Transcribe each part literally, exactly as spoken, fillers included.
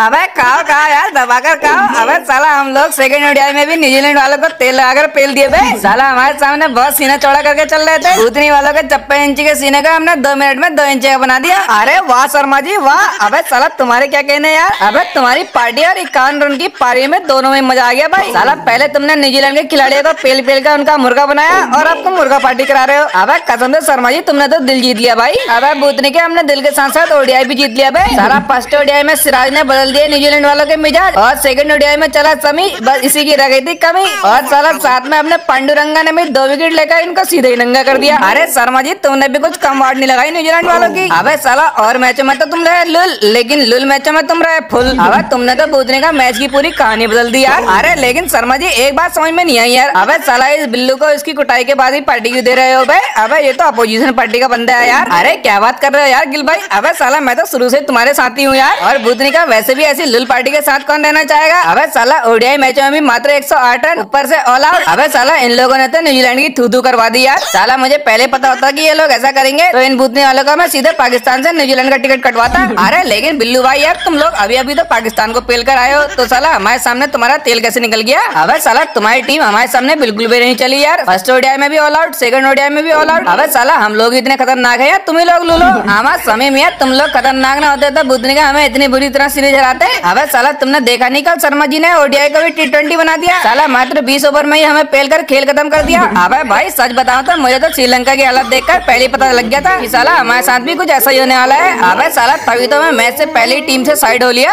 अबे खाओ खाओ यार दबाकर खाओ। अबे साला हम लोग सेकंड ओडीआई में भी न्यूजीलैंड वालों को तेल लगाकर पेल दिए बे। साला हमारे सामने बहुत सीना चौड़ा करके चल रहे थे, उतनी वालों के छप्पन इंची के सीने का हमने दो मिनट में दो इंची का बना दिया। अरे वाह शर्मा जी वाह। अबे साला तुम्हारे क्या कहने यार, अबे तुम्हारी पार्टी और इक्यावन रन की पारी में दोनों में मजा आ गया भाई। साला पहले तुमने न्यूजीलैंड के खिलाड़ियों को पेल पेल का उनका मुर्गा बनाया और अब तुम मुर्गा पार्टी करा रहे हो। अबे कसम से शर्मा जी तुमने तो दिल जीत लिया भाई। अबे भूतनी के हमने दिल के साथ साथ ओडीआई भी जीत लिया भाई। सारा फर्स्ट ओडीआई में सिराज ने बदल दिया न्यूजीलैंड वालों के मिजाज और सेकंड ओडीआई में चला समी, बस इसी की रह गई थी कमी। और साला साथ में हमने पांडुरंगा ने भी दो विकेट लेकर इनको सीधे ही नंगा कर दिया। अरे शर्मा जी तुमने भी कुछ कम वार्ड नहीं लगाई न्यूजीलैंड वालों की। अबे साला और मैचों में तो तुम रहे लुल, लेकिन लुल मैचों में तुम रहे फुल। अबे तुमने तो पूछने का मैच की पूरी कहानी बदल दी यार। अरे लेकिन शर्मा जी एक बात समझ में नहीं आई यार, अबे साला इस बिल्लू को इसकी कुटाई के बाद ही पार्टी क्यों दे रहे हो बे। अबे ये तो अपोजिशन पार्टी का बंदा है यार। अरे क्या बात कर रहे हो यार गिल भाई। अबे साला मैं तो शुरू से तुम्हारे साथी हूँ यार। और भूतनी का वैसे भी ऐसी लुल पार्टी के साथ कौन रहना चाहेगा। अबे साला ओडीआई मैचों में भी मात्र एक सौ आठ रन, ऊपर से ऑल आउट। अबे साला इन लोगों ने तो न्यूजीलैंड की थूथू करवा दी यार। साला मुझे पहले पता होता कि ये लोग ऐसा करेंगे तो इन भूतने वालों का मैं सीधे पाकिस्तान से न्यूजीलैंड का टिकट कटवाता। अरे लेकिन बिल्लू भाई यार तुम लोग अभी अभी तो पाकिस्तान को पेल कर आए हो, तो साला हमारे सामने तुम्हारा तेल कैसे निकल गया। अबे साला तुम्हारी टीम हमारे सामने बिल्कुल भी नहीं चली यार। फर्स्ट ओडीआई में भी ऑल आउट, सेकंड ओडीआई में भी ऑल आउट। अबे साला हम लोग इतने खतरनाक है यार, तुम ही लोग लू लो। हमारे समय में यार तुम लोग खतरनाक ना होते तो भूतने का हमें इतनी बुरी तरह सीरीज हराते। अबे साला तुमने देखा नहीं कल शर्मा जी ने ओडीआई को भी टी ट्वेंटी बना दिया। साला मात्र बीस ओवर में ही हमें पेल कर खेल खत्म कर दिया। अबे भाई सच बताऊं तो मुझे तो श्रीलंका की हालत देखकर पहले ही पता लग गया था कि साला हमारे साथ भी कुछ ऐसा ही होने वाला है। अबे साला तभी तो मैं मैच से पहले ही टीम से साइड हो लिया।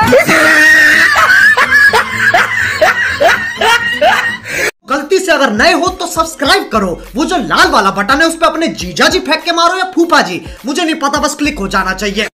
गलती से अगर नए हो तो सब्सक्राइब करो, वो जो लाल वाला बटन है उस पर अपने जीजा जी फेंक के मारो या फूफा जी, मुझे नहीं पता, बस क्लिक हो जाना चाहिए।